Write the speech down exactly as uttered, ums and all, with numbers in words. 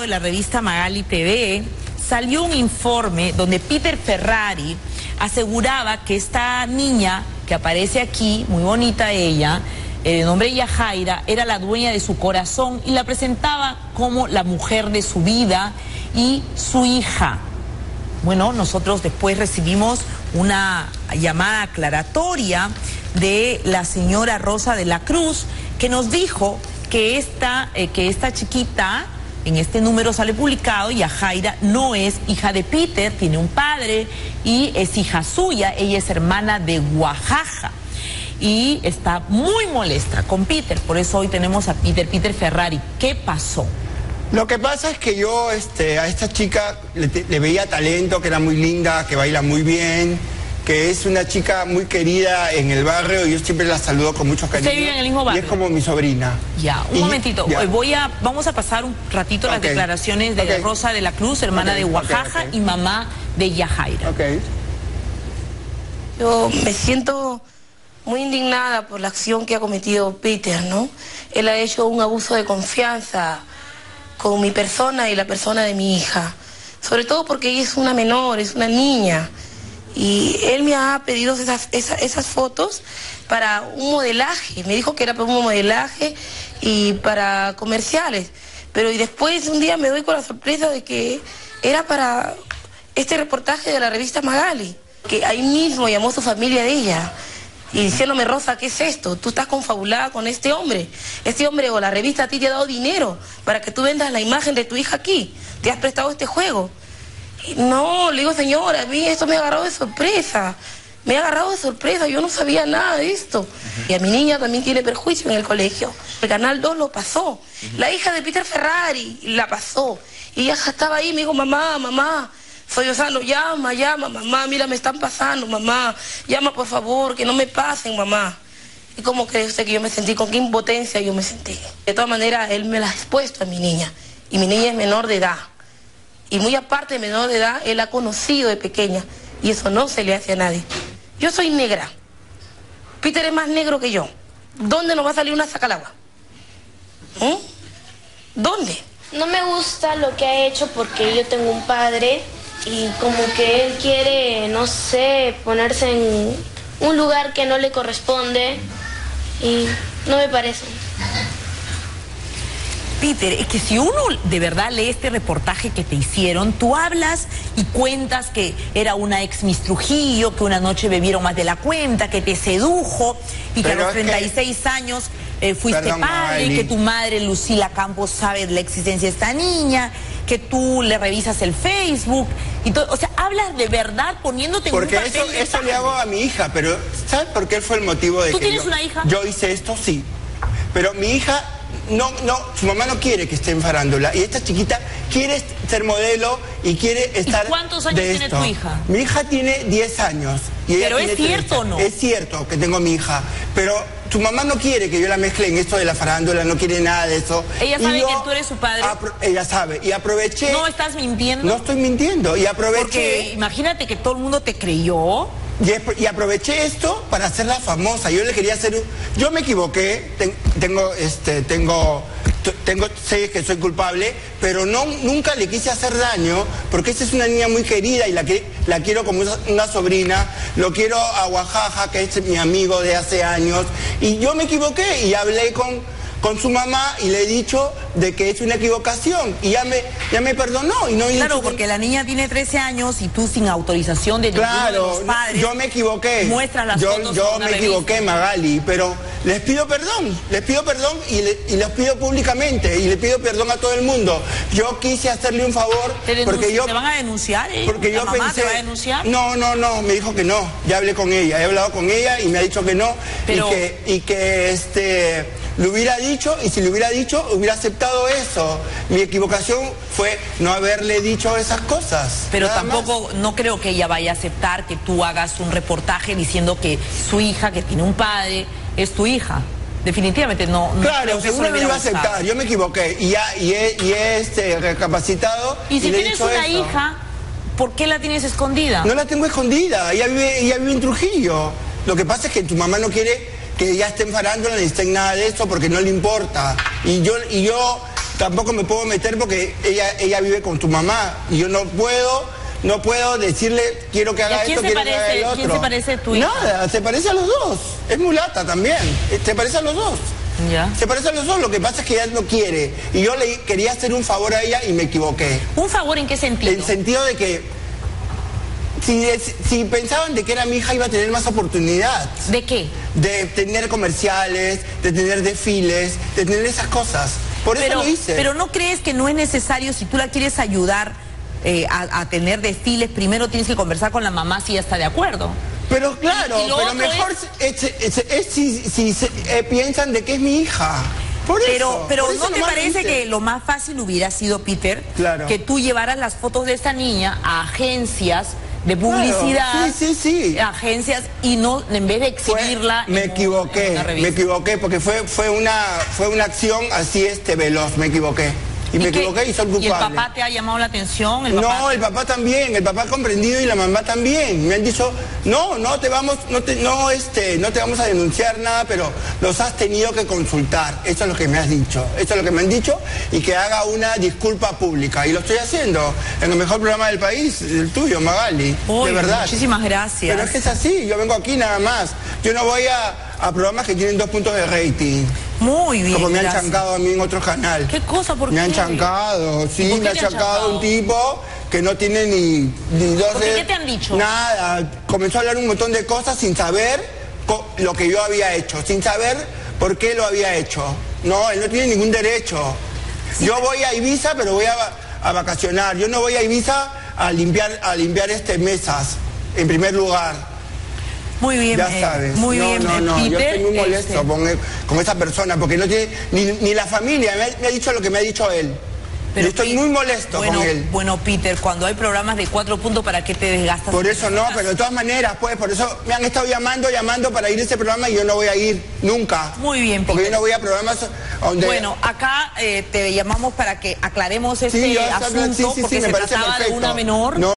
De la revista Magali T V salió un informe donde Peter Ferrari aseguraba que esta niña que aparece aquí, muy bonita ella, eh, de nombre Yajaira, era la dueña de su corazón y la presentaba como la mujer de su vida y su hija. Bueno, nosotros después recibimos una llamada aclaratoria de la señora Rosa de la Cruz, que nos dijo que esta, eh, que esta chiquita... En este número sale publicado, Yajaira no es hija de Peter, tiene un padre y es hija suya, ella es hermana de Oaxaca y está muy molesta con Peter, por eso hoy tenemos a Peter, Peter Ferrari. ¿Qué pasó? Lo que pasa es que yo este, a esta chica le, le veía talento, que era muy linda, que baila muy bien, que es una chica muy querida en el barrio y yo siempre la saludo con mucho cariño. ¿Usted vive en el mismo barrio? Y es como mi sobrina. Ya, un y, momentito. Ya. Voy a, vamos a pasar un ratito okay. las declaraciones de okay. Rosa de la Cruz, hermana okay. de Oaxaca okay. Okay. y mamá de Yajaira. Okay. Yo me siento muy indignada por la acción que ha cometido Peter, ¿no? Él ha hecho un abuso de confianza con mi persona y la persona de mi hija. Sobre todo porque ella es una menor, es una niña. Y él me ha pedido esas, esas, esas fotos para un modelaje, me dijo que era para un modelaje y para comerciales, pero y después un día me doy con la sorpresa de que era para este reportaje de la revista Magali, que ahí mismo llamó a su familia de ella y diciéndome: Rosa, ¿qué es esto? Tú estás confabulada con este hombre, este hombre o la revista a ti te ha dado dinero para que tú vendas la imagen de tu hija aquí, te has prestado este juego. No, le digo, señora, a mí esto me ha agarrado de sorpresa, me ha agarrado de sorpresa, yo no sabía nada de esto. Uh-huh. Y a mi niña también tiene perjuicio en el colegio. El Canal dos lo pasó, uh-huh. La hija de Peter Ferrari la pasó, y ella estaba ahí, me dijo: mamá, mamá, soy Osano, llama, llama, mamá, mira, me están pasando, mamá, llama por favor, que no me pasen, mamá. ¿Y cómo cree usted que yo me sentí? ¿Con qué impotencia yo me sentí? De todas maneras, él me la ha expuesto a mi niña, y mi niña es menor de edad. Y muy aparte de menor de edad, él ha conocido de pequeña. Y eso no se le hace a nadie. Yo soy negra. Peter es más negro que yo. ¿Dónde nos va a salir una sacalagua? ¿Mm? ¿Dónde? No me gusta lo que ha hecho porque yo tengo un padre y como que él quiere, no sé, ponerse en un lugar que no le corresponde y no me parece. Peter, es que si uno de verdad lee este reportaje que te hicieron, tú hablas y cuentas que era una ex Mistrujillo, que una noche bebieron más de la cuenta, que te sedujo y que a los treinta y seis años eh, fuiste padre, que tu madre Lucila Campos sabe de la existencia de esta niña, que tú le revisas el Facebook y todo. O sea, hablas de verdad poniéndote en un papel. Porque eso, eso le hago a mi hija, pero ¿sabes por qué fue el motivo de que... ¿Tú tienes una hija? Yo hice esto, sí, pero mi hija... No, no, su mamá no quiere que esté en farándula. Y esta chiquita quiere ser modelo y quiere estar... ¿Y cuántos años tiene tu hija? Mi hija tiene diez años. Y ¿pero es cierto o no? Es cierto que tengo a mi hija, pero su mamá no quiere que yo la mezcle en esto de la farándula, no quiere nada de eso. ¿Ella sabe que tú eres su padre? Ella sabe, y aproveché... ¿No estás mintiendo? No estoy mintiendo, y aproveché... Porque imagínate que todo el mundo te creyó... Y aproveché esto para hacerla famosa. Yo le quería hacer... Yo me equivoqué, ten, tengo, este, tengo, tengo, sé que soy culpable, pero no, nunca le quise hacer daño, porque esta es una niña muy querida y la, que, la quiero como una sobrina, lo quiero a Oaxaca, que es mi amigo de hace años, y yo me equivoqué y hablé con... con su mamá y le he dicho de que es una equivocación y ya me, ya me perdonó. Y no claro, hizo... porque la niña tiene trece años y tú sin autorización de ninguno claro, de los padres... Claro, yo me equivoqué. Muestras las yo, fotos. Yo me revista. equivoqué, Magali, pero les pido perdón, les pido perdón y, le, y les pido públicamente y le pido perdón a todo el mundo. Yo quise hacerle un favor ¿Te porque yo... ¿Te van a denunciar? Eh? Porque ¿La yo mamá pensé... te va a denunciar? No, no, no, me dijo que no. Ya hablé con ella, he hablado con ella y me ha dicho que no pero... y, que, y que este... le hubiera dicho, y si le hubiera dicho, hubiera aceptado eso. Mi equivocación fue no haberle dicho esas cosas. Pero tampoco, más. no creo que ella vaya a aceptar que tú hagas un reportaje diciendo que su hija, que tiene un padre, es tu hija. Definitivamente no. no claro, seguro no iba a aceptar, yo me equivoqué. Y ya, y he, y he este, recapacitado. Y si y tienes una eso. hija, ¿por qué la tienes escondida? No la tengo escondida, ella vive, ella vive en Trujillo. Lo que pasa es que tu mamá no quiere... que ya estén farándula, ni estén nada de eso porque no le importa. Y yo, y yo tampoco me puedo meter porque ella, ella vive con tu mamá y yo no puedo... No puedo decirle, quiero que haga esto, quiero parece, que haga el otro. ¿Quién se parece a tu hija? Nada, se parece a los dos. Es mulata también. Se parece a los dos. Ya. Se parece a los dos, lo que pasa es que ella no quiere. Y yo le quería hacer un favor a ella y me equivoqué. ¿Un favor en qué sentido? En el sentido de que si, si pensaban de que era mi hija iba a tener más oportunidad. ¿De qué? De tener comerciales, de tener desfiles, de tener esas cosas. Por eso pero, lo hice. Pero ¿no crees que no es necesario si tú la quieres ayudar... Eh, a, a tener desfiles, primero tienes que conversar con la mamá si ella está de acuerdo? Pero claro, y, y pero mejor es, es, es, es si, si, si eh, piensan de que es mi hija. Por pero eso, pero por eso ¿no te parece que lo más fácil hubiera sido, Peter, claro, que tú llevaras las fotos de esta niña a agencias de publicidad, claro, sí, sí, sí, agencias, y no, en vez de exhibirla? Fue, me en equivoqué, un, en me equivoqué, porque fue, fue, una, fue una acción así este veloz, me equivoqué. Y, y me equivoqué y soy culpable. ¿Y el papá te ha llamado la atención? ¿El papá? No, el papá también, el papá ha comprendido y la mamá también. Me han dicho, no, no te vamos, no te, no, este, no te vamos a denunciar nada, pero los has tenido que consultar. Eso es lo que me has dicho, eso es lo que me han dicho, y que haga una disculpa pública. Y lo estoy haciendo en el mejor programa del país, el tuyo, Magali. Uy, de verdad. Muchísimas gracias. Pero es que es así, yo vengo aquí nada más. Yo no voy a, a programas que tienen dos puntos de rating. Muy bien. Como me han gracias. chancado a mí en otro canal. ¿Qué cosa? ¿Por qué? Me han chancado, sí, me ha chancado un tipo que no tiene ni, ni dos de... ¿Qué te han dicho? Nada, comenzó a hablar un montón de cosas sin saber lo que yo había hecho, sin saber por qué lo había hecho. No, él no tiene ningún derecho. Sí. Yo voy a Ibiza, pero voy a, a vacacionar. Yo no voy a Ibiza a limpiar, a limpiar este, mesas, en primer lugar. Muy bien, ya sabes. Muy no, bien, no, no, Peter, yo estoy muy molesto este. con, con esa persona, porque no tiene, ni, ni la familia me ha, me ha dicho lo que me ha dicho él. Pero yo estoy Peter, muy molesto bueno, con él. Bueno, Peter, cuando hay programas de cuatro puntos, ¿para qué te desgastas? Por eso no, pero de todas maneras, pues, por eso me han estado llamando, llamando para ir a ese programa y yo no voy a ir nunca. Muy bien, Peter. Porque yo no voy a programas donde... Bueno, acá eh, te llamamos para que aclaremos este sí, asunto, sí, sí, porque sí, se trataba perfecto. de una menor. No.